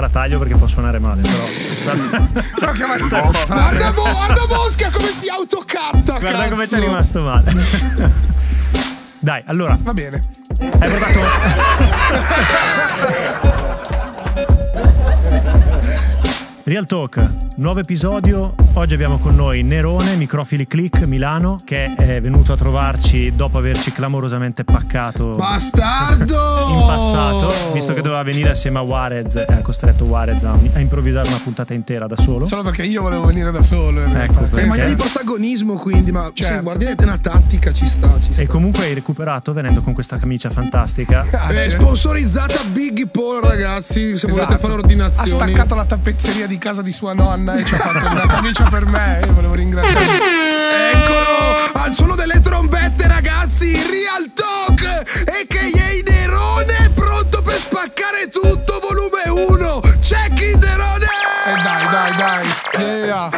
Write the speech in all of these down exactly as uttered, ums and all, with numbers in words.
te la taglio perché può suonare male, però. So che Bosca. Guarda, guarda Bosca come si autocatta. Guarda cazzo. Come ci è rimasto male. Dai, allora. Va bene. Hai portato. Real Talk, nuovo episodio. Oggi abbiamo con noi Nerone, Microfili Click Milano, che è venuto a trovarci dopo averci clamorosamente paccato. Bastardo! In passato, visto che doveva venire assieme a Warez, ha costretto Warez a, a improvvisare una puntata intera da solo. Solo perché io volevo venire da solo. Ecco, perché... ma è di protagonismo, quindi, ma certo. Cioè, guardate, una tattica ci sta, ci sta. E comunque hai recuperato venendo con questa camicia fantastica. È sponsorizzata Big Paul, ragazzi, se esatto. volete fare ordinazioni. Ha staccato la tappezzeria di casa di sua nonna e ci ha fatto una camicia per me e volevo ringraziare. Eccolo al suono delle trombette, ragazzi, Real Talk e che yei Nerone pronto per spaccare tutto, volume uno, check in Nerone. E dai dai dai yeah.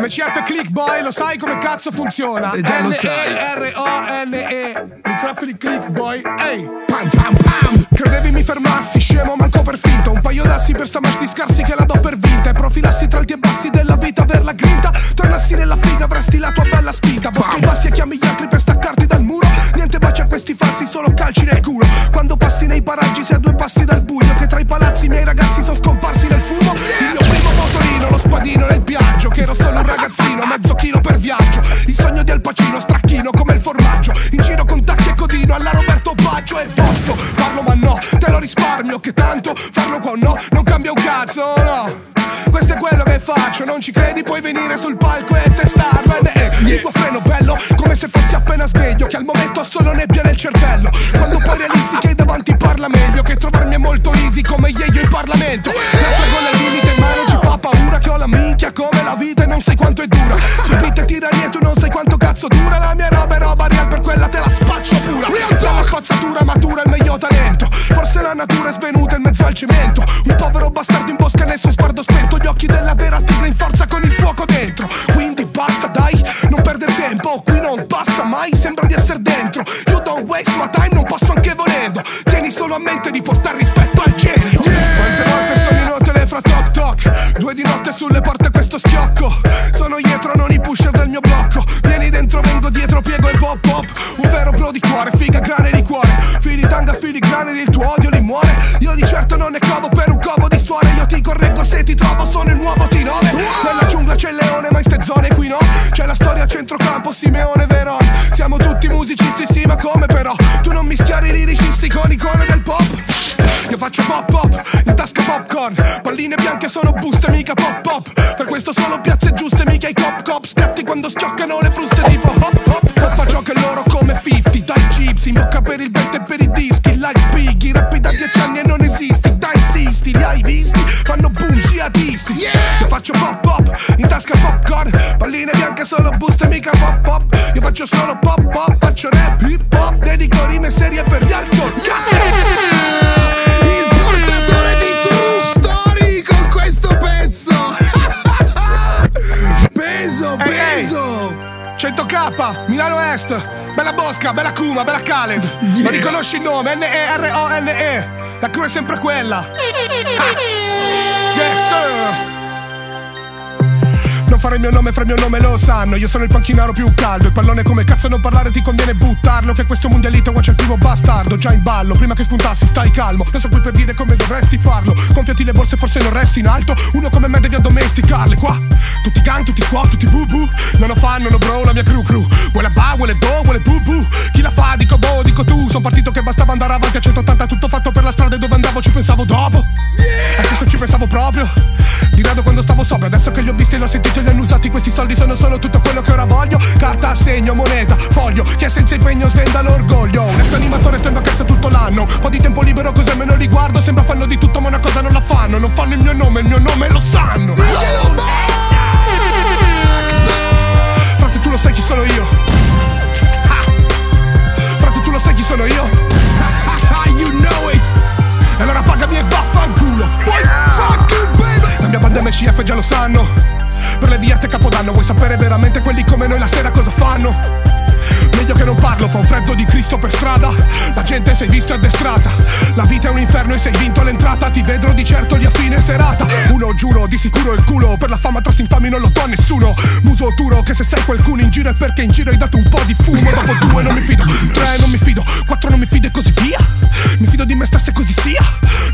M C F Clickboy, lo sai come cazzo funziona? N E R O N E Microfili Clickboy. Ehi pam pam pam. Credevi mi fermassi, scemo manco per finta. Un paio d'assi per sta match di scarsi che la do per vinta. E profilassi tra alti e bassi della vita, aver la grinta. Tornassi nella figa, avresti la tua bella spinta. Bosca i bassi e chiami gli altri per staccarti dal muro. Niente baci a questi falsi, solo calci nel culo. Quando passi nei paraggi sei a due passi dal buio. Che tra i palazzi i miei ragazzi sono scomparsi nel fumo. Il mio primo motorino, lo spadino nel piaggio. Che ero solo un ragazzino, mezzo chilo per viaggio. Il sogno di Al Pacino, stracchino come il formaggio. In giro con tacchi e codino alla Roberto Baggio. E posso farlo ma no, te lo risparmio. Che tanto farlo qua o no, non cambia un cazzo, no. Questo è quello che faccio, non ci credi? Puoi venire sul palco e testarlo. Ed è il tuo freno bello, come se fossi appena sveglio. Che al momento ho solo nebbia nel cervello. Quando poi realizzi che davanti parla meglio. Che trovarmi è molto easy come io in Parlamento. La stragola al limite ma non ci fa paura. Che ho la minchia come la vita e non sai quanto è dura. Subite tirania e tu non sai quanto cazzo dura. La mia roba è roba real, per quella te la spaccio pura. La spazzatura matura il meglio talento. Forse la natura è svenuta in mezzo al cemento. Un povero bastardo in Bosca nel suo sguardo spento. Gli occhi della vera tigre in forza con il fuoco dentro. Quindi basta dai, non perdere tempo. Qui non passa mai, sembra di essere dentro. You don't waste my time, non passo anche volendo. Tieni solo a mente di portare rispetto al genio. yeah. Quante volte sono in rotelle fra toc toc. Due di notte sulle porte questo schiocco. Sono dietro, non i pusher del mio blocco. Vieni dentro, vengo dietro, piego e pop pop. Un vero pro di cuore, figa grane di cuore. Fili tanga, fili grane, il tuo odio li muore. Io di certo non ne cavo per un covo di suore. Io ti correggo se ti trovo, sono il nuovo T nove. Nella giungla c'è il leone, ma in ste zone qui no. C'è la storia a centrocampo, Simeone, Nerone. Siamo tutti musicisti, sì, ma come però? Tu non mischiare i liricisti con i icone del pop. Io faccio pop pop, in tasca popcorn. Palline bianche sono buste, mica pop pop. Per questo solo piazze giuste, mica i cop cop. Scatti quando schioccano le fruste tipo hop hop. Poppa gioca loro come cinquanta, dai chips. In bocca per il vento e per i dischi. Like Biggie, rappi da dieci anni e non esisti. Dai insisti, li hai visti? Fanno boom jihadisti. Io faccio pop pop, in tasca popcorn. Palline bianche sono buste, mica pop pop. Io faccio solo pop pop, faccio rap hip hop. Dedico rime serie per gli alcol. Il portatore di true story con questo pezzo. Peso, peso. Hey, hey. cento K, Milano Est, bella Bosca, bella Kuma, bella Khaled. yeah. Non riconosci il nome, N E R O N E. La crew è sempre quella. ah. Yes sir. Non fare il mio nome, fra il mio nome lo sanno. Io sono il panchinaro più caldo. Il pallone come cazzo non parlare, ti conviene buttarlo. Che questo mondialito watch è il primo bastardo. Già in ballo, prima che spuntassi stai calmo. Non so qui per dire come dovresti farlo. Gonfiati le borse, forse non resti in alto. Uno come me devi addomesticarle qua. Tutti gang, tutti squat, tutti bubu. Non ho fan, non ho bro, la mia crew crew. Vuole ba, vuole do, vuole bubu. Chi la fa, dico boh, dico tu. Son partito che bastava andare avanti a centottanta. Tutto fatto per la strada e dove andavo ci pensavo dopo. E questo ci pensavo proprio. Di rado quando stavo sopra, adesso che li ho visti e l'ho sentito. Li hanno usati questi soldi, sono solo tutto quello che ora voglio. Carta, assegno, moneta, foglio. Chi è senza impegno svenda l'orgoglio. Un ex animatore sto in vacanza tutto l'anno. Un po' di tempo libero così almeno li guardo. Sembra fanno di tutto ma una cosa non la fanno. Non fanno il mio nome, il mio nome lo sanno. Diglielo Max. Frate tu lo sai chi sono io. ha. Frate tu lo sai chi sono io. You know it. E allora pagami e vaffanculo. Fuck you baby. La mia banda M C F già lo sanno. Per le diete capodanno, vuoi sapere veramente quelli come noi la sera cosa fanno? Meglio che non parlo, fa un freddo di Cristo per strada. la gente sei visto addestrata, la vita è un inferno e sei vinto l'entrata, ti vedrò di certo lì a fine serata. Uno giuro, di sicuro il culo, per la fama tra infami non lo do a nessuno. Muso duro che se sei qualcuno in giro è perché in giro hai dato un po' di fumo. Dopo due non mi fido, tre non mi fido, quattro non mi fido e così via. Mi fido di me stesso e così sia,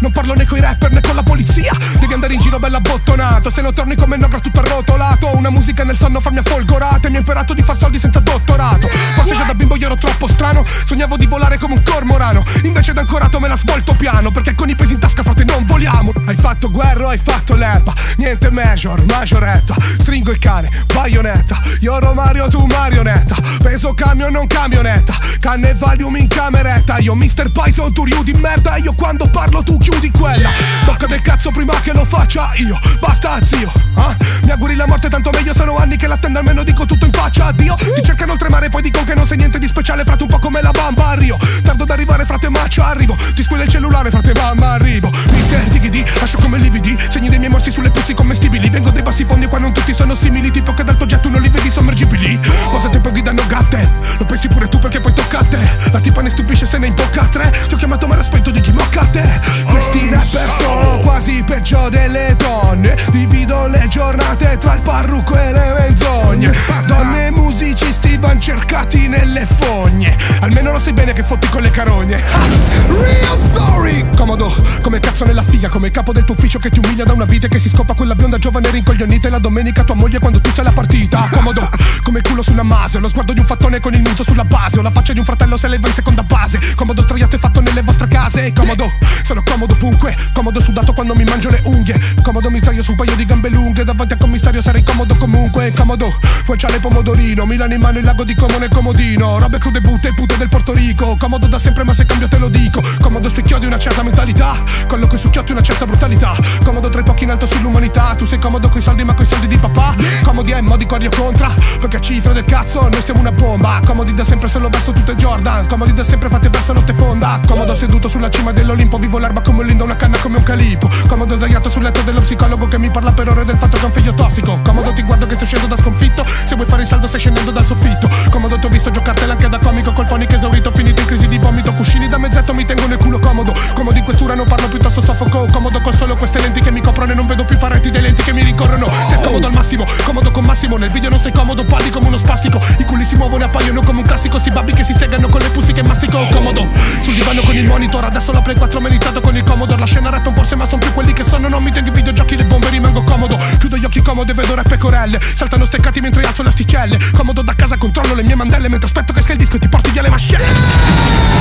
non parlo né coi rapper né con la polizia. Devi andare in giro bella bottonato, se non torni come un ogro tutto arrotolato. Una musica nel sonno farmi affolgorate, mi ha imperato di far soldi senza dottorato. Forse già da bimbo io ero troppo strano, sognavo di volare come un cormorano, invece d'ancorato me la svolto piano, perché con i pesi in tasca frate non voliamo. Hai fatto guerra, hai fatto l'erba, niente major, majoretta. Stringo il cane, baionetta, io Romario tu marionetta. Peso camion non camionetta, canne Valium in cameretta. Io mister Bison tu riu di merda, io quando parlo tu chiudi quella. Bocca del cazzo prima che lo faccia io, basta zio, eh? Mi auguri la morte tanto meglio, sono anni che l'attendo, almeno dico tutto in faccia addio. Ti cercano il tremare poi dicono che non sei niente di speciale, frate un po' come la bamba a Rio. Tardo ad arrivare frate maccio arrivo, ti squilla il cellulare frate mamma arrivo. Mister T G D, lascio come lividi, segni dei miei morsi sulle pussi commestibili. Vengo dei bassi fondi e qua non tutti sono simili, tipo che dal tuo getto non li vedi sommergibili. Cosa tempo guidano gatte, lo pensi pure tu perché poi tocca a te. La tipa ne stupisce se ne imbocca a tre, ti ho chiamato ma era spento di chi mocca a te. Questi rapper sono quasi peggio delle donne, divido le giornate tra il parrucco e le menzogne. Donne e musicisti van cercati nelle fogne, almeno lo sai bene che fotti con le carogne. Ha! Real story! Comodo, come cazzo nella figa, come capo del tuo ufficio che ti umilia da una vita e che si scopa quella bionda giovane rincoglionita e la domenica tua moglie quando tu sei alla partita. Comodo, come il culo sulla mase, lo sguardo di un fattone con il muso sulla base, o la faccia di un fratello se lei va in seconda base. Comodo straiato e fatto nelle vostre case. Comodo, sono comodo ovunque, comodo sudato quando mi mangio le unghie. Comodo mi sdraio su un paio di gambe lunghe, davanti al commissario sarei comodo comunque. Comodo, guanciale pomodorino, Milano in mano il lago di Como nel comodino. Robe crude butte pute del Porto Rico, comodo da sempre ma se cambio te lo dico. Comodo sui chiodi una certa mentalità, colloco sui chiotti una certa brutalità. Comodo tra i pochi in alto sull'umanità, tu sei comodo coi soldi ma coi soldi di papà. Comodi è modi quadrio contra, perché cifra del cazzo noi siamo una bomba. Comodi da sempre solo verso tutto il Jordan, comodi da sempre fate verso notte fonda. Comodo seduto sulla cima dell'Olimpo, vivo l'erba come un lindo, una canna come un calipo. Comodo sdraiato sul letto dello psicologo che mi parla per ore del fatto che è un figlio tossico. Comodo ti guardo che sto scendo da sconfitto, se vuoi fare il saldo stai scendendo dal soffitto. Comodo ti ho visto giocartela anche da comico, col fonico esaurito finito in crisi di vomito. Cuscini da mezzetto mi tengo nel culo comodo, comodo in questura non parlo piuttosto soffoco. Comodo con solo queste lenti che mi coprono e non vedo più faretti dei lenti che mi rincorrono. Sei comodo al massimo, comodo con Massimo, nel video non sei comodo, parli come uno spastico. I culi si muovono e appaiono come un classico, sti babbi che si segano con le pussy che massico. Comodo sul divano con il monitor, adesso la Play quattro merizzato con il Commodore. La scena rap forse ma sono più quelli che sono, non mi tengo i videogiochi, le bombe rimango comodo. Chiudo gli occhi comodo e vedo re pecorelle, saltano steccati mentre alzo le asticelle. Comodo da casa controllo le mie mandelle, mentre aspetto che esca il disco e ti porti via le mascelle.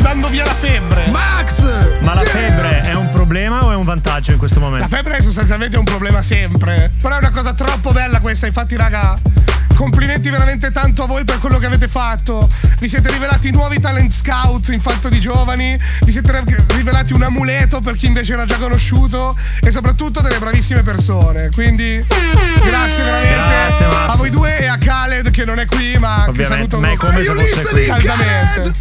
Dando via la febbre, Max! Ma la febbre è un problema o è un vantaggio in questo momento? La febbre è sostanzialmente un problema sempre, però è una cosa troppo bella questa, infatti raga, complimenti veramente tanto a voi per quello che avete fatto. Vi siete rivelati nuovi talent scout in fatto di giovani, vi siete rivelati un amuleto per chi invece era già conosciuto e soprattutto delle bravissime persone, quindi grazie veramente, grazie, a voi due e a Khaled che non è qui ma ovviamente, che saluto ma è come se fosse qui. Grazie,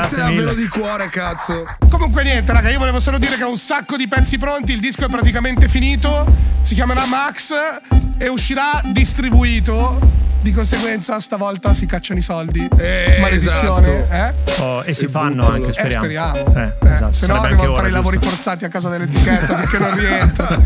grazie davvero di cuore cazzo. Comunque niente raga, io volevo solo dire che ho un sacco di pezzi pronti, il disco è praticamente finito, si chiamerà Max e uscirà distribuito. Di conseguenza stavolta si cacciano i soldi, eh, maledizione, esatto. eh? Oh, e si e fanno buttalo. Anche speriamo, eh, speriamo. Eh, eh, esatto. Se no devono fare i lavori forzati a casa dell'etichetta perché non rientra.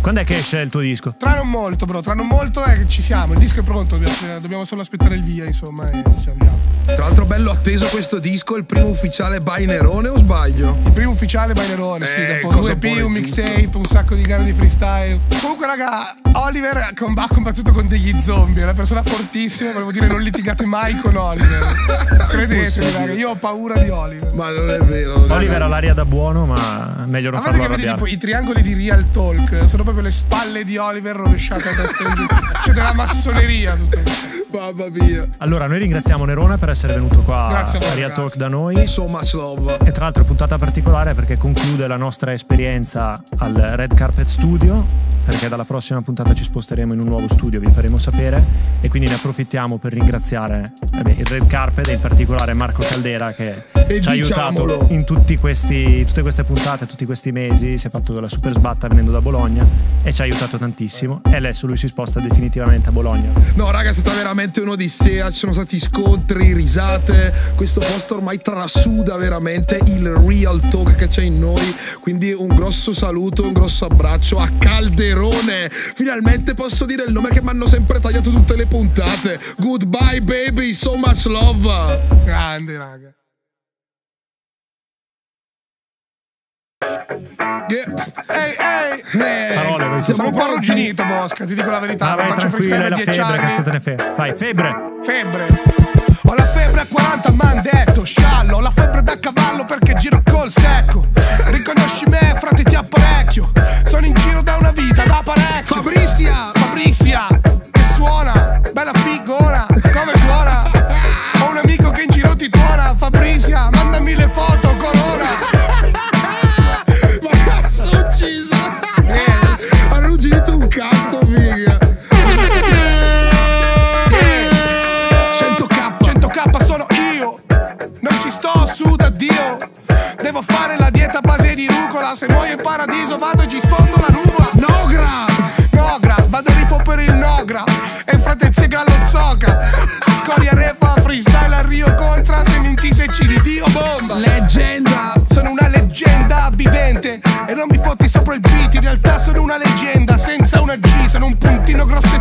Quando è che esce il tuo disco? Tra non molto bro, tra non molto è che ci siamo, il disco è pronto, dobbiamo solo aspettare il via insomma e ci andiamo. Tra l'altro bello atteso questo disco, il primo ufficiale by Nerone o sbaglio? Il primo ufficiale by Nerone, eh, sì, dopo due E P, un mixtape, un sacco di gare di freestyle. Comunque raga, Oliver ha combattuto con degli zombie, è una persona fortissima, volevo dire non litigate mai con Oliver. Credetemi raga, io ho paura di Oliver. Ma non è vero. Non Oliver è... ha l'aria da buono ma meglio non farlo arrabbiare. Tipo i triangoli di Real Talk, sono proprio le spalle di Oliver rovesciate a destra in giù. C'è della massoneria tutto. Mamma mia. Allora noi ringraziamo Nerone per essere venuto qua grazie a, voi, a Real Talk da noi. So much love. E tra l'altro puntata particolare perché conclude la nostra esperienza al Red Carpet Studio, perché dalla prossima puntata puntata ci sposteremo in un nuovo studio, vi faremo sapere, e quindi ne approfittiamo per ringraziare eh beh, il Red Carpet e in particolare Marco Caldera, che e ci ha diciamolo. aiutato in tutti questi, tutte queste puntate, tutti questi mesi. Si è fatto della super sbatta venendo da Bologna e ci ha aiutato tantissimo, e adesso lui si sposta definitivamente a Bologna. No raga, è stata veramente un'odissea, ci sono stati scontri, risate, questo posto ormai trasuda veramente il Real Talk che c'è in noi, quindi un grosso saluto, un grosso abbraccio a Calderone. Finalmente posso dire il nome che mi hanno sempre tagliato tutte le puntate. Goodbye baby, so much love. Grande raga. Ehi, ehi, siamo un po' arrugginito, Bosca, ti dico la verità. Vai, tranquilla, è la febbre, cazzo te ne frega. Vai, febbre. Febbre. Ho la febbre a quaranta, m'han detto, sciallo. Ho la febbre da cavallo perché giro col secco. Riconosci me, frate, ti apparecchio. Sono in giro da una vita, da parecchio. Fabrizia, Fabrizia, che suona, bella figona, come suona. Ho un amico che in giro ti tuona. Fabrizia, mandami le foto, corona. Ma cazzo, ucciso. Hanno ucciso un cazzo, figa. Sto su da Dio, devo fare la dieta a base di rucola. Se muoio in paradiso vado e ci sfondo la nuvola. Nogra, Nogra, vado a rifo per il Nogra. E fratezze gallo zoca. Scoria refa, freestyle a Rio Contra. Se ventisei di Dio bomba. Leggenda, sono una leggenda vivente. E non mi fotti sopra il beat, in realtà sono una leggenda. Senza una G, sono un puntino grosso